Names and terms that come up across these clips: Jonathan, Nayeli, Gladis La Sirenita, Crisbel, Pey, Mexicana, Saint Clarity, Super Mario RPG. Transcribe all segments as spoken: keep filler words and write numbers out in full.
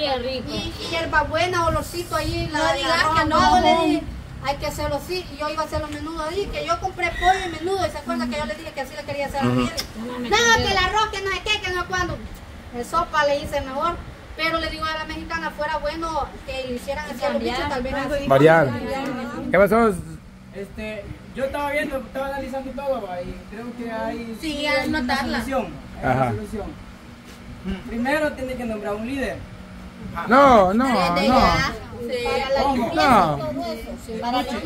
Así es rico. Y hierba buena, olorcito ahí. La, no digas que no, le dije, hay que hacerlo así. Y yo iba a hacer los menudos ahí, que yo compré pollo y menudo. Y se acuerda que yo le dije que así le quería hacer a la miel. No, que el arroz, que no sé qué, que no sé cuándo. El sopa le hice mejor. Pero le digo a la mexicana, fuera bueno que hicieran así a los bichos, tal vez así. Mariana, ¿qué pasó? Este, yo estaba viendo, estaba analizando todo, ¿va? Y creo que hay, sí, sí, hay una solución. Hay una solución. Mm. Primero tiene que nombrar un líder. No, no, no. Sí, no. Para que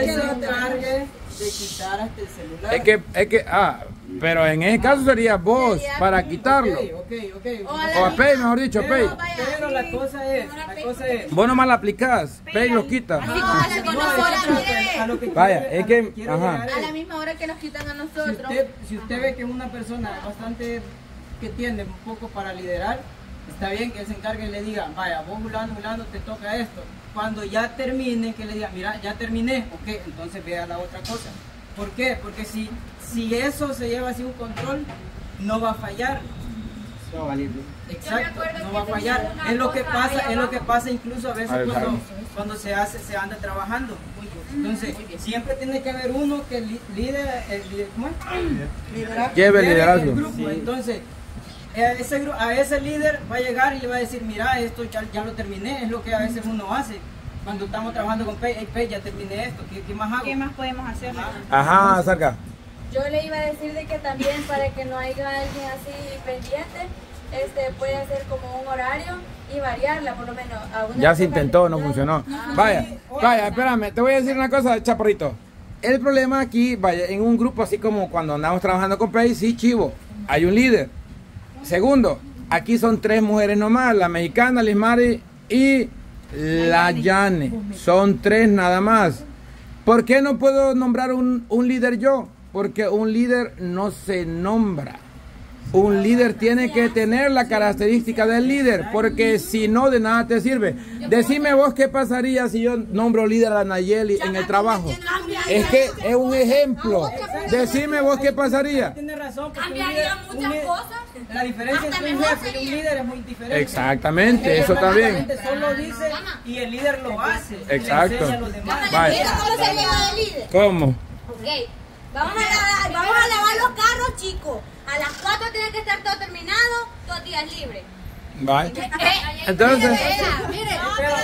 eso targue de quitar hasta el celular. Es que, es que, ah, pero en ese caso sería vos, sería para quitarlo. Okay, okay, okay. O, o a Pey, mejor dicho, Pey. Pero la cosa es, la cosa es. Vos nomás la aplicás, Pey los quita. Ajá, ajá, no, a lo que vaya, quiere, es que, a, lo que ajá. a la misma hora que nos quitan a nosotros. Si usted, si usted ve que es una persona bastante, que tiende un poco para liderar, está bien que él se encargue y le diga, vaya, vos Julano, Julano, te toca esto. Cuando ya termine, que le diga, mira, ya terminé, ok, entonces vea la otra cosa. ¿Por qué? Porque si, si eso se lleva así un control, no va a fallar. No va a valer. Exacto, no va a fallar. Es lo que pasa, es lo que pasa incluso a veces a ver, cuando, cuando se hace, se anda trabajando. Entonces, siempre tiene que haber uno que lidera, ¿cómo es? Lleve liderazgo. Entonces, a ese, a ese líder va a llegar y le va a decir, mira, esto ya, ya lo terminé. Es lo que a veces uno hace cuando estamos trabajando con Pey. Hey, Pey, ya terminé esto, ¿qué, qué más hago? ¿Qué más podemos hacer? Ajá, cerca. Yo le iba a decir de que también para que no haya alguien así pendiente, este puede hacer como un horario y variarla, por lo menos. A una ya se intentó, no funcionó. Ajá. Vaya, vaya, espérame, te voy a decir una cosa, chaparrito. El problema aquí, vaya, en un grupo así como cuando andamos trabajando con Pey, sí, chivo, hay un líder. Segundo, aquí son tres mujeres nomás, la mexicana, la Ismari y la Yane. Son tres nada más. ¿Por qué no puedo nombrar un, un líder yo? Porque un líder no se nombra. Un líder tiene que tener la característica del líder, porque si no, de nada te sirve. Decime vos qué pasaría si yo nombro líder a Nayeli en el trabajo. Es que es un ejemplo. Decime vos qué pasaría. Tienes razón, cambiaría muchas cosas. La diferencia entre un jefe y un líder es muy diferente. Exactamente, eso también. Solo dice y el líder lo hace. Exacto. ¿Cómo? Ok, vamos a lavar los carros, chicos. A las cuatro tiene que estar todo terminado, dos días libres. Vale. Entonces,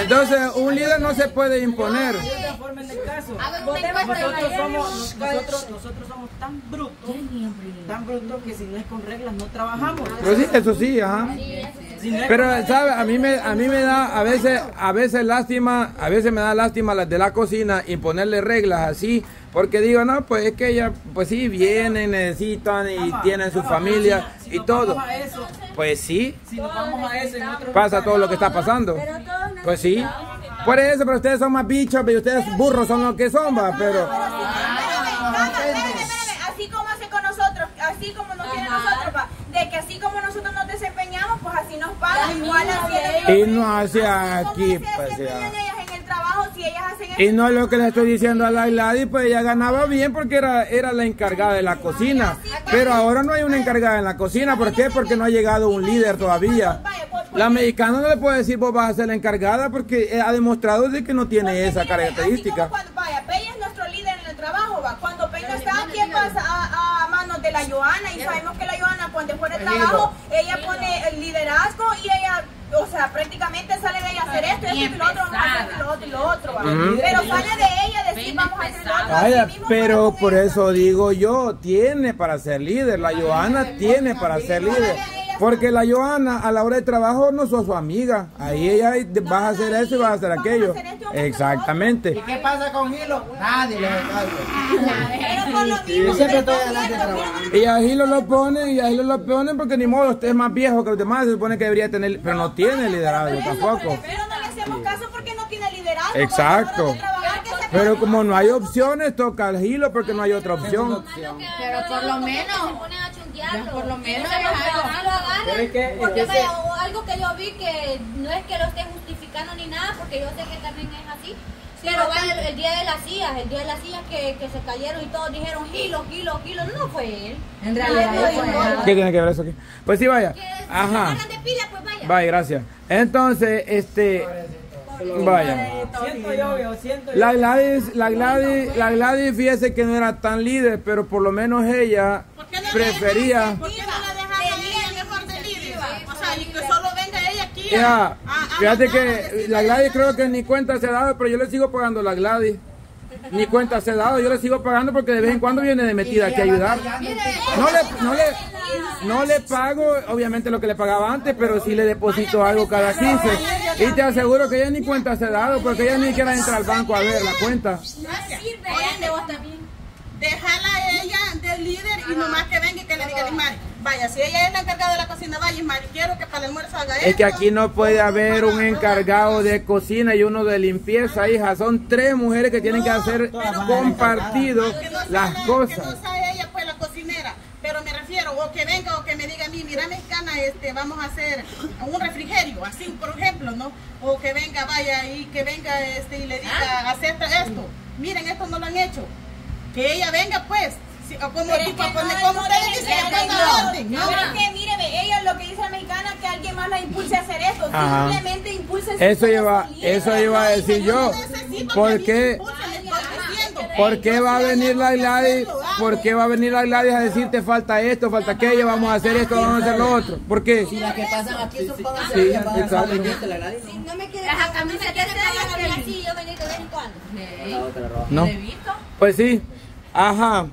entonces, un líder no se puede imponer. Nosotros somos, nosotros, nosotros somos tan brutos, tan brutos que si no es con reglas no trabajamos. Pero sí, eso sí, ajá. Pero, ¿sabes? A mí me, a mí me da a veces, a veces lástima, a veces me da lástima las de la cocina y ponerle reglas así. Porque digo, no, pues es que ellas, pues sí, vienen, necesitan y ama, tienen su ama, familia si y todo. Eso, pues sí, si nos vamos a eso, en otro pasa lugar, todo lo que está pasando. Pero pues sí, por eso, pero ustedes son más bichos, pero ustedes pero burros sí, son los que son, va, pero... Así como hace con nosotros, así como nos tiene nosotros, va, de que así como nosotros nos desempeñamos, pues así nos pagan, igual así. Y no hace aquí, pues trabajo, si ellas hacen eso. Y no es lo que le estoy diciendo a la Gladys, pues ella ganaba bien porque era, era la encargada de la cocina. Pero ahora no hay una encargada en la cocina. ¿Por qué? Porque no ha llegado un líder todavía. La mexicana no le puede decir vos vas a ser la encargada porque ha demostrado de que no tiene esa característica. Cuando vaya, Pey es nuestro líder en el trabajo, va. Cuando Pey no está, ¿quién pasa a, a manos de la Johanna? Y sabemos que la Johanna cuando fuera el trabajo, ella pone el liderazgo y ella... O sea, prácticamente sale de ella hacer esto, y esto y lo otro, vamos a hacer lo otro y lo otro. Uh-huh. Pero sale de ella decir, vamos a hacer lo otro. Vaya, pero por eso digo yo, tiene para ser líder, la Johanna tiene para ser líder. Porque la Johanna a la hora de trabajo no sos su amiga. Ahí ella vas a hacer eso y vas a hacer aquello. Exactamente. ¿Y qué pasa con Hilo? Nadie le y a Hilo lo ponen, y a Hilo lo ponen porque ni modo, usted es más viejo que los demás, se supone que debería tener, pero no tiene liderazgo tampoco. Pero no le hacemos caso porque no tiene liderazgo. Exacto. Pero como no hay opciones, toca al Hilo porque no hay otra opción. Pero por lo menos... Ya, por lo menos no lo agarran, porque vaya, algo que yo vi que no es que lo esté justificando ni nada, porque yo sé que también es así, Pero el, el día de las sillas, el día de las sillas que, que se cayeron y todos dijeron kilos, kilos, kilos, no fue él. En realidad no, no, no, no. ¿Qué tiene que ver eso aquí? Pues sí, vaya. Ajá. Si se de pila, pues vaya. Vaya, gracias. Entonces, este... Pobrecito. Vaya. Siento yo, yo, siento yo. La Gladys, la Gladys, la Gladys, fíjese que no era tan líder, pero por lo menos ella prefería... Yeah. Ah, fíjate ah, que ah, la Gladys creo que ni cuenta se ha dado, pero yo le sigo pagando la Gladys. Ni cuenta se ha dado, yo le sigo pagando porque de vez en cuando viene de metida que ayudar. No le, no, le, no le pago, obviamente, lo que le pagaba antes, pero sí le deposito algo cada quince. Y te aseguro que ella ni cuenta se ha dado porque ella ni quiera entrar al banco a ver la cuenta. Déjala a ella del líder y nomás que venga y que le diga a Ismael, vaya, si ella es la encargada de la cocina, vaya Ismael, quiero que para el almuerzo haga esto. Es que aquí no puede haber un encargado de cocina y uno de limpieza, hija. Son tres mujeres que tienen no, que hacer compartido no las la, cosas. Que no sea ella pues la cocinera, pero me refiero, o que venga o que me diga a mí, mira mexicana, este, vamos a hacer un refrigerio, así por ejemplo, ¿no? O que venga, vaya, y que venga este y le diga, acepta esto, miren, esto no lo han hecho. Que ella venga pues, como ustedes dicen, ponga orden. No, pero es que míreme, ella lo que dice la mexicana que alguien más la impulse a hacer esto, simplemente impulse a hacer eso. Lleva, eso iba a decir yo. ¿Por qué? ¿Por qué va a venir la Gladys? ¿Por qué va a venir la Gladys a decirte falta esto, falta aquello, vamos a hacer esto, vamos a hacer lo otro? ¿Por qué? Si las que pasan aquí son pagas, sí, exacto. Si no me quieres, a mí se quiere pagar así, yo venir de vez en cuando. No. Pues sí. Ajá.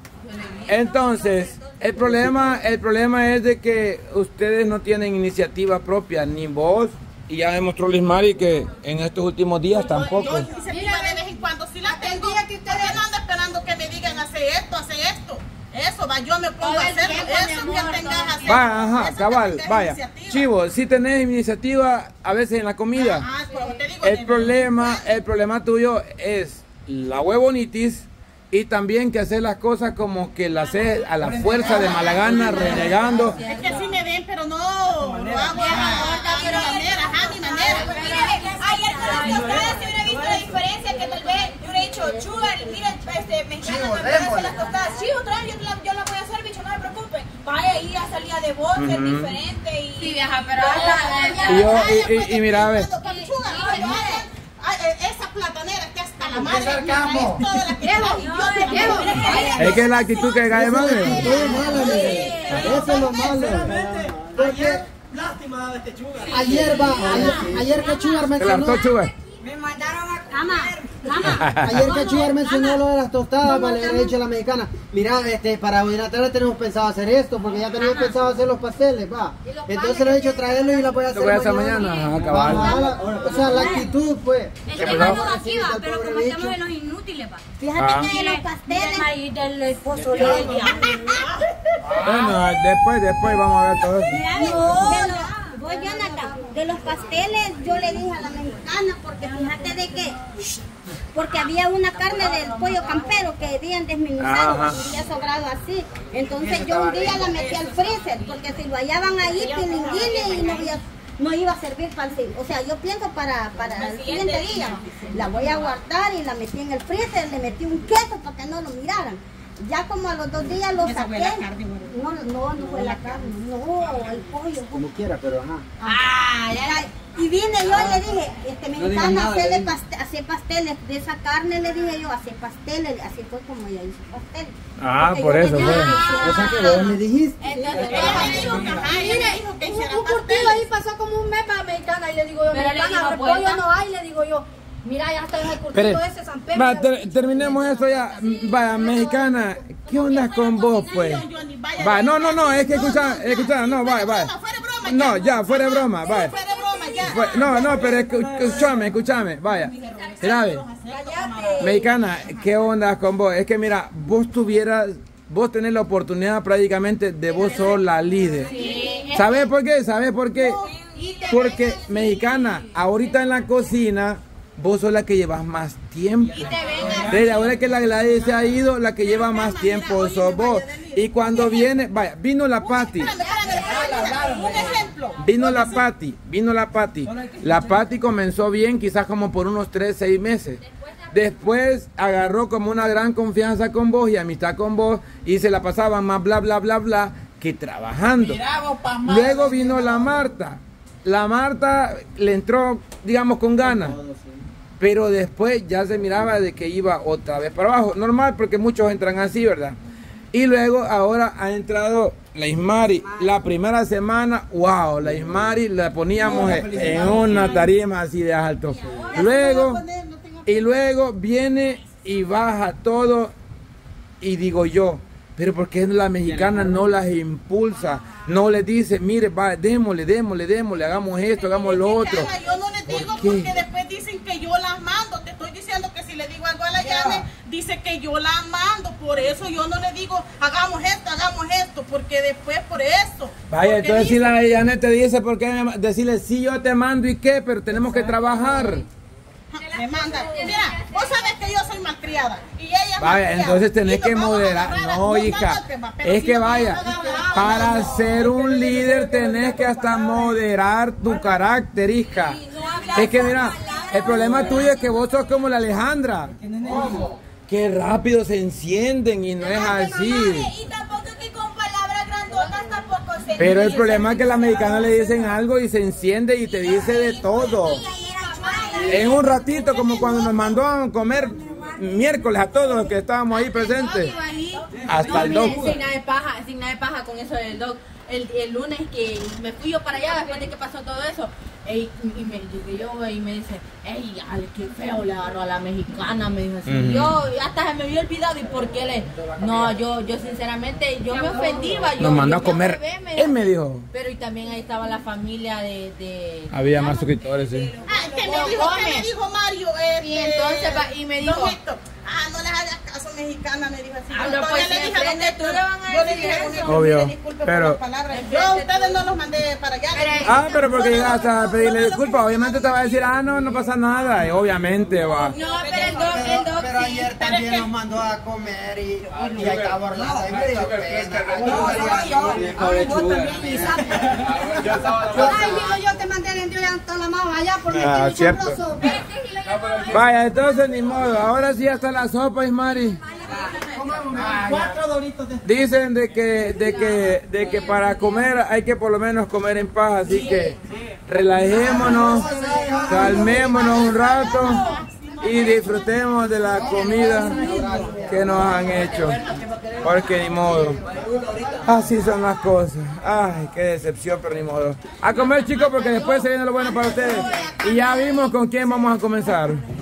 Entonces, el problema, el problema es de que ustedes no tienen iniciativa propia, ni vos, y ya demostró Liz Mari que en estos últimos días tampoco. Yo iniciativa de vez en cuando sí la tengo, que ustedes no andan esperando que me digan hace esto, hace esto. Eso va, yo me pongo a hacer eso que tengas a hacer. Va, ajá, cabal, vaya. Chivo, si tenés iniciativa a veces en la comida. Ah, pues te digo, el problema, el problema tuyo es la huevonitis. Y también que hacer las cosas como que las haces a la fuerza de mala gana, renegando. Es que así me ven, pero no lo hago a mi manera, a mi manera. Miren, ayer con los tostadas se hubiera visto la diferencia que tal vez yo hubiera dicho, chugar, mira, este, mexicana, me puede hacer las tostadas. Sí, otra vez yo la voy a hacer, bicho, no se preocupen. Vaya, y ya salía de voz, es diferente. Y sí, viaja, pero... Y mira, a ver. Esa platanera que hasta la madre es que es la actitud que cae madre. Eso es lo malo. Ayer, lástima de Chugar. Ayer va, ayer que Chugar mencionó. Me mandaron a comer. Ayer que Chugar mencionó lo de las tostadas, vale, le he dicho a la mexicana. Mira, este, para hoy en la tarde tenemos pensado hacer esto, porque ya tenemos pensado hacer los pasteles, va. Entonces le he dicho traerlo y la voy a hacer mañana. mañana acabar. Va, o sea, la actitud, pues. El tema no va aquí, va, pero como estamos de los inútiles, va. Fíjate que de los pasteles... del esposo del diablo. Bueno, después, después vamos a ver todo eso. Oye, Jonathan, de los pasteles yo le dije a la mexicana porque fíjate de que porque había una carne del pollo campero que habían desmenuzado y había sobrado así, entonces yo un día la metí al freezer porque si lo hallaban ahí pilinguines y no había no iba a servir para el siguiente, o sea, yo pienso para, para el siguiente día la voy a guardar y la metí en el freezer, le metí un queso para que no lo miraran. Ya como a los dos días lo saqué. No, no, no fue la carne, no, el pollo. Como quiera, pero ajá. Ah, ya. Y vine yo y le dije, este mexicana, hace pasteles de esa carne, le dije yo, hace pasteles, así fue como ella hizo pasteles. Ah, por eso, bueno. O sea que vos le dijiste. Entonces, ella dijo que hiciera pasteles. Un curtido ahí pasó como un mes para mexicana y le digo yo, mexicana, el pollo no hay, le digo yo. Mira, ya está en el curtido ese San Pedro. Va, ter terminemos eso ya. Vaya, mexicana, ¿qué onda con vos, pues? Va, no, no, no, es que escucha, escucha, no, vaya, vaya. No, ya, fuera de broma, vaya. No, no, pero escúchame, escúchame, vaya. Mira, mexicana, ¿qué onda con vos? Es que mira, vos tuvieras, vos tenés la oportunidad prácticamente de vos sos la líder. ¿Sabes por qué? ¿Sabes por qué? Porque, mexicana, ahorita en la cocina... Vos sos la que llevas más tiempo. Desde ahora que la Gladys se ha ido, la que lleva más tiempo sos vos. Y cuando viene, vaya, vino la Patti. Vino la Patti, vino la Patti. La Patti comenzó bien, quizás como por unos tres, seis meses. Después agarró como una gran confianza con vos y amistad con vos y se la pasaba más bla bla bla bla que trabajando. Luego vino la Marta. La Marta le entró, digamos, con ganas, pero después ya se miraba de que iba otra vez para abajo. Normal, porque muchos entran así, ¿verdad? Y luego ahora ha entrado la Ismari. La primera semana, wow, la Ismari la poníamos en una tarima así de alto. Luego... Y luego viene y baja todo y digo yo, pero ¿por qué la mexicana no las impulsa? No le dice, mire, va, démosle, démosle, démosle, hagamos esto, hagamos lo otro. Yo no les digo porque después dicen que yo las mando. Te estoy diciendo que si le digo algo a la Yane, dice que yo las mando. Por eso yo no le digo, hagamos esto, hagamos esto, porque después por eso. Vaya, entonces si la Yane te dice, ¿por qué decirle, sí, yo te mando y qué? Pero tenemos que trabajar. Me manda, mira, vos sabés que yo soy malcriada y ella vaya, malcriada. Entonces tenés que moderar, agarrar, no hija, tema, es si que no vaya, agarrar, para no, ser no, un líder tenés que hasta moderar tu carácter, hija, sí, no es que mira, palabra, el problema no, tuyo es que vos sos como la Alejandra, no, que rápido se encienden y no es así. Pero el problema es que las mexicanas le dicen algo y se enciende y te dice de todo. En un ratito, como cuando nos mandó a comer miércoles a todos los que estábamos ahí presentes. Hasta el doc. Sin nada de paja, sin nada de paja con eso del doc. El, el lunes que me fui yo para allá, después de que pasó todo eso, ey, y me llegué yo y me dice, ey, ale, qué feo le agarró a la mexicana, me dijo así. Uh-huh. Yo hasta se me había olvidado y por qué le... No, yo, yo sinceramente, yo me ofendí. Yo, nos mandó yo, a comer, bebé, me él me dijo. Pero y también ahí estaba la familia de... de Había ¿no? más suscriptores, sí. ¿Eh? Ah, que me dijo, que me dijo Mario. Este, y entonces, y me dijo... Ah, no les hagas caso mexicana, me dijo así. Ah, no, pues le dije a tú le van a decir eso. Obvio, pero... Yo a ustedes no los mandé para allá. Ah, pero porque hasta pedirle disculpas, obviamente te va a decir, ah, no, no pasa nada, y obviamente va. No, pero el doc, el doc, pero ayer también nos mandó a comer y ahí está borrada. No, yo, yo también. Ay, yo te mandé en toda la mano allá por mi chambroso. Vaya, entonces ni modo, ahora sí hasta la sopa, Ismari. Cuatro doritos. Dicen de que, de que, de que para comer hay que por lo menos comer en paz, así que relajémonos, calmémonos un rato y disfrutemos de la comida que nos han hecho, porque ni modo, así son las cosas. Ay, qué decepción, pero ni modo. A comer, chicos, porque después se viene lo bueno para ustedes. Y ya vimos con quién vamos a comenzar.